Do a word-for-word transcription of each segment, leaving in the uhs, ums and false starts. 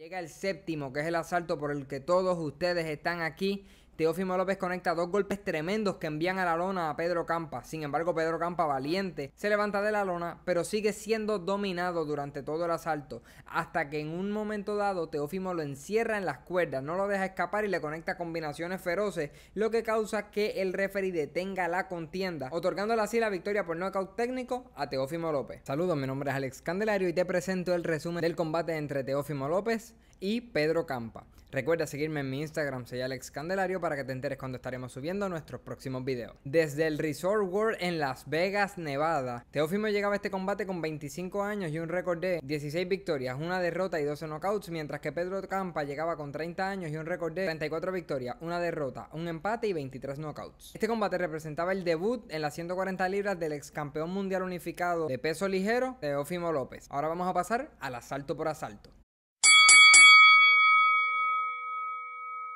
Llega el séptimo, que es el asalto por el que todos ustedes están aquí. Teófimo López conecta dos golpes tremendos que envían a la lona a Pedro Campa. Sin embargo, Pedro Campa, valiente, se levanta de la lona, pero sigue siendo dominado durante todo el asalto, hasta que en un momento dado Teófimo lo encierra en las cuerdas, no lo deja escapar y le conecta combinaciones feroces, lo que causa que el referee detenga la contienda, otorgándole así la victoria por nocaut técnico a Teófimo López. Saludos, mi nombre es Alex Candelario y te presento el resumen del combate entre Teófimo López y Pedro Campa. Recuerda seguirme en mi Instagram, soy Alex Candelario, para que te enteres cuando estaremos subiendo nuestros próximos videos. Desde el Resort World en Las Vegas, Nevada, Teófimo llegaba a este combate con veinticinco años y un récord de dieciséis victorias, una derrota y doce knockouts, mientras que Pedro Campa llegaba con treinta años y un récord de treinta y cuatro victorias, una derrota, un empate y veintitrés knockouts. Este combate representaba el debut en las ciento cuarenta libras del ex campeón mundial unificado de peso ligero, Teófimo López. Ahora vamos a pasar al asalto por asalto.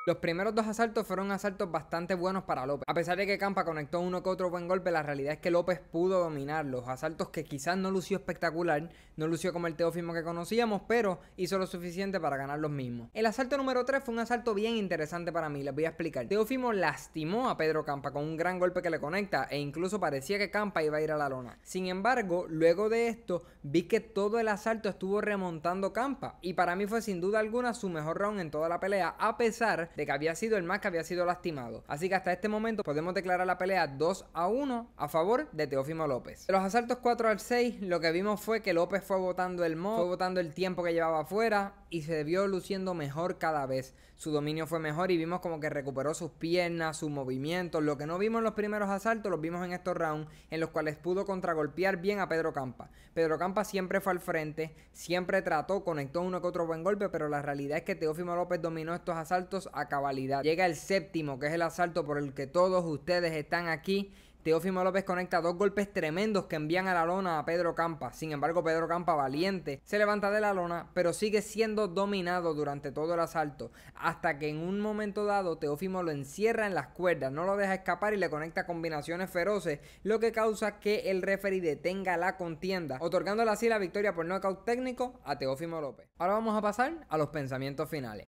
Los primeros dos asaltos fueron asaltos bastante buenos para López. A pesar de que Campa conectó uno que otro buen golpe, la realidad es que López pudo dominar los asaltos, que quizás no lució espectacular, no lució como el Teófimo que conocíamos, pero hizo lo suficiente para ganar los mismos. El asalto número tres fue un asalto bien interesante para mí, les voy a explicar. Teófimo lastimó a Pedro Campa con un gran golpe que le conecta, e incluso parecía que Campa iba a ir a la lona. Sin embargo, luego de esto, vi que todo el asalto estuvo remontando Campa, y para mí fue sin duda alguna su mejor round en toda la pelea, a pesar de que había sido el más que había sido lastimado. Así que hasta este momento podemos declarar la pelea dos a uno a favor de Teófimo López. De los asaltos cuatro al seis, lo que vimos fue que López fue botando el modo, fue botando el tiempo que llevaba afuera, y se vio luciendo mejor cada vez. Su dominio fue mejor y vimos como que recuperó sus piernas, sus movimientos. Lo que no vimos en los primeros asaltos, los vimos en estos rounds, en los cuales pudo contragolpear bien a Pedro Campa. Pedro Campa siempre fue al frente, siempre trató, conectó uno que otro buen golpe, pero la realidad es que Teófimo López dominó estos asaltos a cabalidad. Llega el séptimo, que es el asalto por el que todos ustedes están aquí. Teófimo López conecta dos golpes tremendos que envían a la lona a Pedro Campa. Sin embargo, Pedro Campa, valiente, se levanta de la lona, pero sigue siendo dominado durante todo el asalto, hasta que en un momento dado Teófimo lo encierra en las cuerdas, no lo deja escapar y le conecta combinaciones feroces, lo que causa que el referee detenga la contienda, otorgándole así la victoria por nocaut técnico a Teófimo López. Ahora vamos a pasar a los pensamientos finales.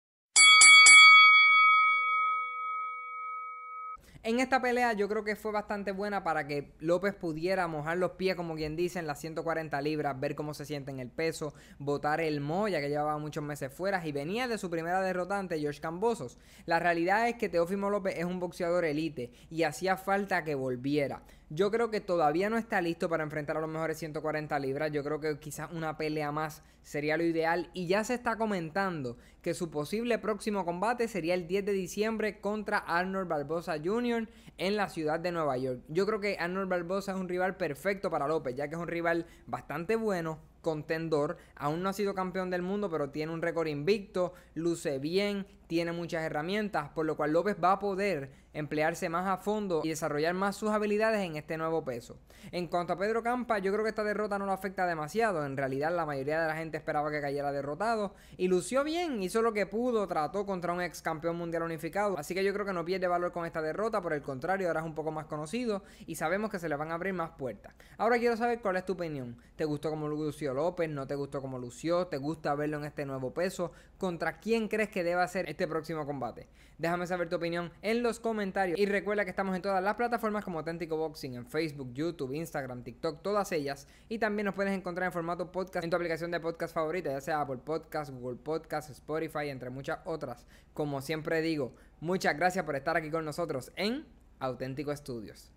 En esta pelea yo creo que fue bastante buena para que López pudiera mojar los pies, como quien dice, en las ciento cuarenta libras, ver cómo se siente en el peso, botar el moho, ya que llevaba muchos meses fuera y venía de su primera derrota ante Josh Cambosos. La realidad es que Teófimo López es un boxeador elite y hacía falta que volviera. Yo creo que todavía no está listo para enfrentar a los mejores ciento cuarenta libras. Yo creo que quizás una pelea más sería lo ideal, y ya se está comentando que su posible próximo combate sería el diez de diciembre contra Arnold Barbosa junior en la ciudad de Nueva York. Yo creo que Arnold Barbosa es un rival perfecto para López, ya que es un rival bastante bueno, contendor, aún no ha sido campeón del mundo, pero tiene un récord invicto, luce bien, tiene muchas herramientas, por lo cual López va a poder emplearse más a fondo y desarrollar más sus habilidades en este nuevo peso. En cuanto a Pedro Campa, yo creo que esta derrota no lo afecta demasiado. En realidad, la mayoría de la gente esperaba que cayera derrotado, y lució bien, hizo lo que pudo, trató contra un ex campeón mundial unificado, así que yo creo que no pierde valor con esta derrota. Por el contrario, ahora es un poco más conocido y sabemos que se le van a abrir más puertas. Ahora quiero saber cuál es tu opinión. ¿Te gustó como lució López? ¿No te gustó como lució? ¿Te gusta verlo en este nuevo peso? ¿Contra quién crees que deba ser este próximo combate? Déjame saber tu opinión en los comentarios, y recuerda que estamos en todas las plataformas como Auténtico Boxing, en Facebook, YouTube, Instagram, TikTok, todas ellas, y también nos puedes encontrar en formato podcast en tu aplicación de podcast favorita, ya sea Apple Podcast, Google Podcast, Spotify, entre muchas otras. Como siempre digo, muchas gracias por estar aquí con nosotros en Auténtico Estudios.